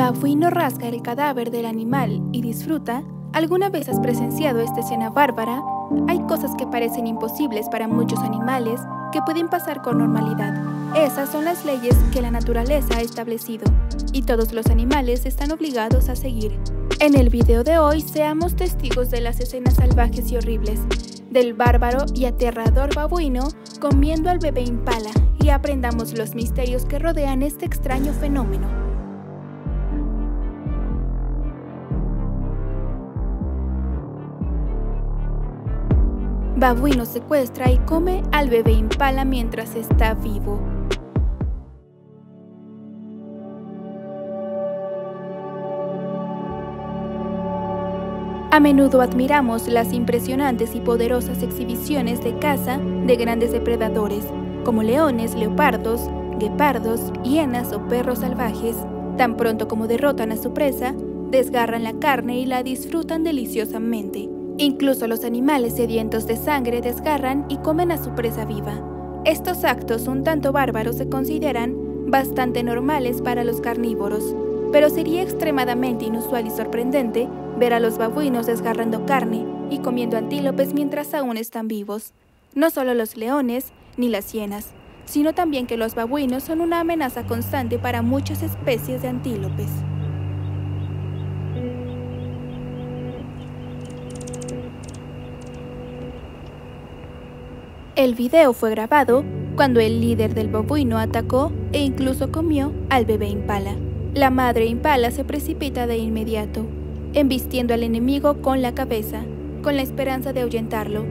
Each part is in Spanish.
Babuino rasga el cadáver del animal y disfruta. ¿Alguna vez has presenciado esta escena bárbara? Hay cosas que parecen imposibles para muchos animales que pueden pasar con normalidad. Esas son las leyes que la naturaleza ha establecido, y todos los animales están obligados a seguir. En el video de hoy, seamos testigos de las escenas salvajes y horribles, del bárbaro y aterrador babuino comiendo al bebé impala, y aprendamos los misterios que rodean este extraño fenómeno. Babuino secuestra y come al bebé impala mientras está vivo. A menudo admiramos las impresionantes y poderosas exhibiciones de caza de grandes depredadores, como leones, leopardos, guepardos, hienas o perros salvajes. Tan pronto como derrotan a su presa, desgarran la carne y la disfrutan deliciosamente. Incluso los animales sedientos de sangre desgarran y comen a su presa viva. Estos actos un tanto bárbaros se consideran bastante normales para los carnívoros, pero sería extremadamente inusual y sorprendente ver a los babuinos desgarrando carne y comiendo antílopes mientras aún están vivos. No solo los leones ni las hienas, sino también que los babuinos son una amenaza constante para muchas especies de antílopes. El video fue grabado cuando el líder del babuino atacó e incluso comió al bebé impala. La madre impala se precipita de inmediato, embistiendo al enemigo con la cabeza, con la esperanza de ahuyentarlo.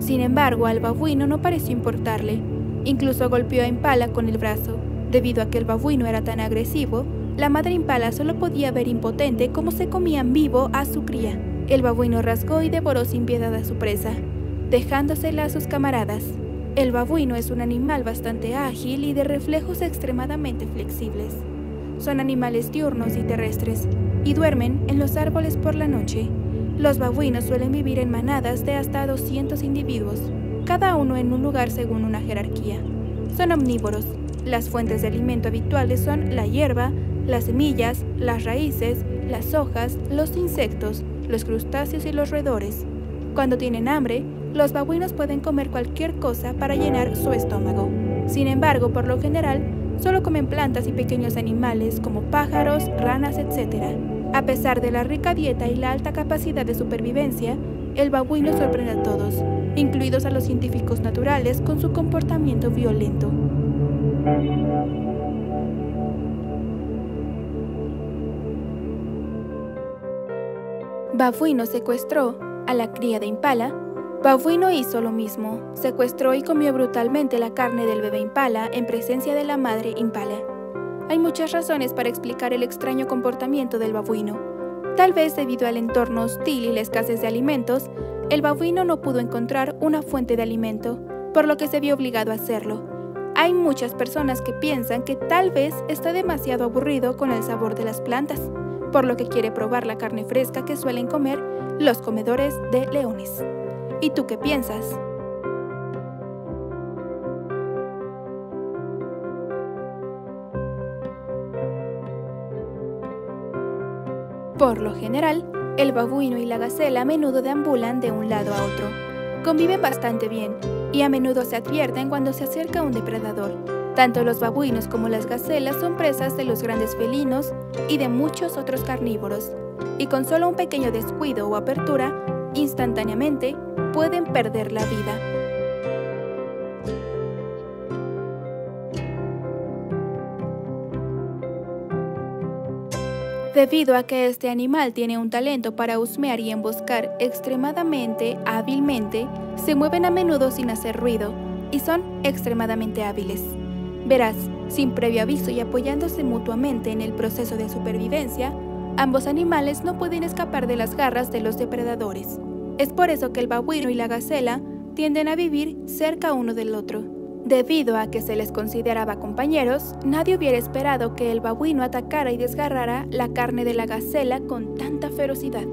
Sin embargo, al babuino no pareció importarle, incluso golpeó a impala con el brazo. Debido a que el babuino era tan agresivo, la madre impala solo podía ver impotente cómo se comían vivo a su cría. El babuino rasgó y devoró sin piedad a su presa, dejándosela a sus camaradas. El babuino es un animal bastante ágil y de reflejos extremadamente flexibles. Son animales diurnos y terrestres, y duermen en los árboles por la noche. Los babuinos suelen vivir en manadas de hasta 200 individuos, cada uno en un lugar según una jerarquía. Son omnívoros. Las fuentes de alimento habituales son la hierba, las semillas, las raíces, las hojas, los insectos, los crustáceos y los roedores. Cuando tienen hambre, los babuinos pueden comer cualquier cosa para llenar su estómago. Sin embargo, por lo general, solo comen plantas y pequeños animales como pájaros, ranas, etc. A pesar de la rica dieta y la alta capacidad de supervivencia, el babuino sorprende a todos, incluidos a los científicos naturales, con su comportamiento violento. Babuino secuestró a la cría de impala. Babuino hizo lo mismo, secuestró y comió brutalmente la carne del bebé impala en presencia de la madre impala. Hay muchas razones para explicar el extraño comportamiento del babuino. Tal vez debido al entorno hostil y la escasez de alimentos, el babuino no pudo encontrar una fuente de alimento, por lo que se vio obligado a hacerlo. Hay muchas personas que piensan que tal vez está demasiado aburrido con el sabor de las plantas, por lo que quiere probar la carne fresca que suelen comer los comedores de leones. ¿Y tú qué piensas? Por lo general, el babuino y la gacela a menudo deambulan de un lado a otro. Conviven bastante bien y a menudo se advierten cuando se acerca un depredador. Tanto los babuinos como las gacelas son presas de los grandes felinos y de muchos otros carnívoros, y con solo un pequeño descuido o apertura, instantáneamente, pueden perder la vida. Debido a que este animal tiene un talento para husmear y emboscar extremadamente hábilmente, se mueven a menudo sin hacer ruido y son extremadamente hábiles. Verás, sin previo aviso y apoyándose mutuamente en el proceso de supervivencia, ambos animales no pueden escapar de las garras de los depredadores. Es por eso que el babuino y la gacela tienden a vivir cerca uno del otro. Debido a que se les consideraba compañeros, nadie hubiera esperado que el babuino atacara y desgarrara la carne de la gacela con tanta ferocidad.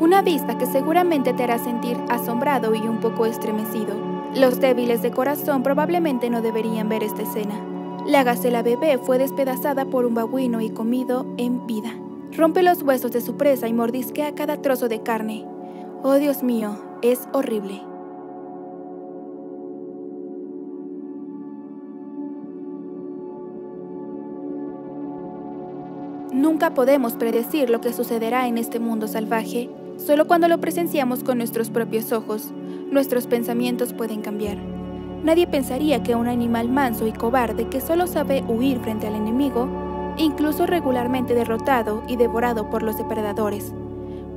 Una vista que seguramente te hará sentir asombrado y un poco estremecido. Los débiles de corazón probablemente no deberían ver esta escena. La gacela bebé fue despedazada por un babuino y comido en vida. Rompe los huesos de su presa y mordisquea cada trozo de carne. ¡Oh, Dios mío! Es horrible. Nunca podemos predecir lo que sucederá en este mundo salvaje. Solo cuando lo presenciamos con nuestros propios ojos, nuestros pensamientos pueden cambiar. Nadie pensaría que un animal manso y cobarde que solo sabe huir frente al enemigo, incluso regularmente derrotado y devorado por los depredadores,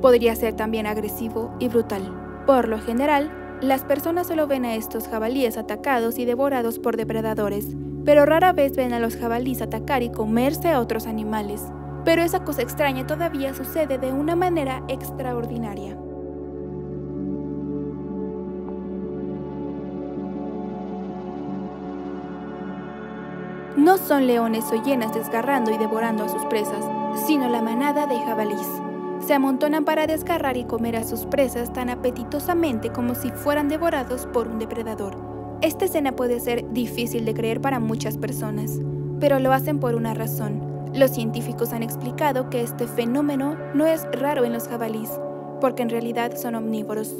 podría ser también agresivo y brutal. Por lo general, las personas solo ven a estos jabalíes atacados y devorados por depredadores, pero rara vez ven a los jabalíes atacar y comerse a otros animales. Pero esa cosa extraña todavía sucede de una manera extraordinaria. No son leones o hienas desgarrando y devorando a sus presas, sino la manada de jabalíes. Se amontonan para desgarrar y comer a sus presas tan apetitosamente como si fueran devorados por un depredador. Esta escena puede ser difícil de creer para muchas personas, pero lo hacen por una razón. Los científicos han explicado que este fenómeno no es raro en los jabalíes, porque en realidad son omnívoros.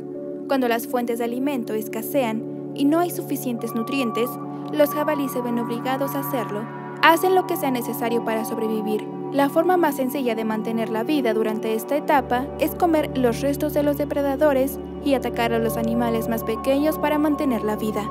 Cuando las fuentes de alimento escasean y no hay suficientes nutrientes, los jabalíes se ven obligados a hacerlo. Hacen lo que sea necesario para sobrevivir. La forma más sencilla de mantener la vida durante esta etapa es comer los restos de los depredadores y atacar a los animales más pequeños para mantener la vida.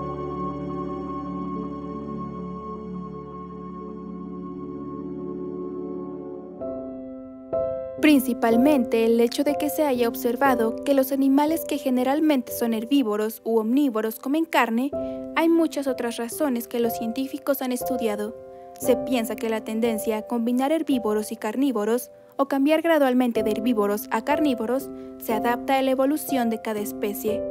Principalmente el hecho de que se haya observado que los animales que generalmente son herbívoros u omnívoros comen carne, hay muchas otras razones que los científicos han estudiado. Se piensa que la tendencia a combinar herbívoros y carnívoros, o cambiar gradualmente de herbívoros a carnívoros, se adapta a la evolución de cada especie.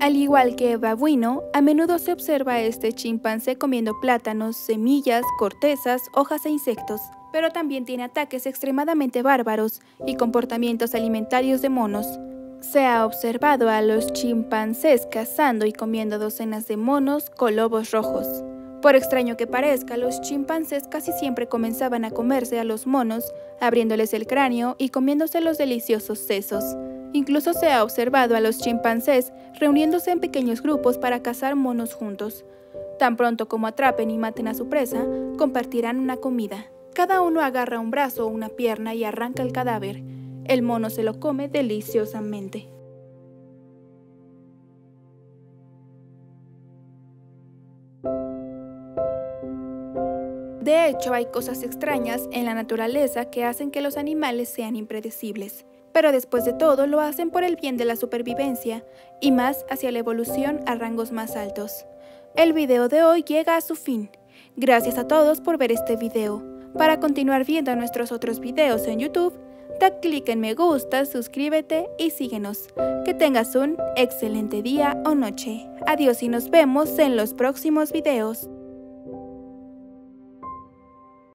Al igual que el babuino, a menudo se observa a este chimpancé comiendo plátanos, semillas, cortezas, hojas e insectos, pero también tiene ataques extremadamente bárbaros y comportamientos alimentarios de monos. Se ha observado a los chimpancés cazando y comiendo docenas de monos con lobos rojos. Por extraño que parezca, los chimpancés casi siempre comenzaban a comerse a los monos, abriéndoles el cráneo y comiéndose los deliciosos sesos. Incluso se ha observado a los chimpancés reuniéndose en pequeños grupos para cazar monos juntos. Tan pronto como atrapen y maten a su presa, compartirán una comida. Cada uno agarra un brazo o una pierna y arranca el cadáver. El mono se lo come deliciosamente. De hecho, hay cosas extrañas en la naturaleza que hacen que los animales sean impredecibles. Pero después de todo lo hacen por el bien de la supervivencia y más hacia la evolución a rangos más altos. El video de hoy llega a su fin. Gracias a todos por ver este video. Para continuar viendo nuestros otros videos en YouTube, da clic en me gusta, suscríbete y síguenos. Que tengas un excelente día o noche. Adiós y nos vemos en los próximos videos.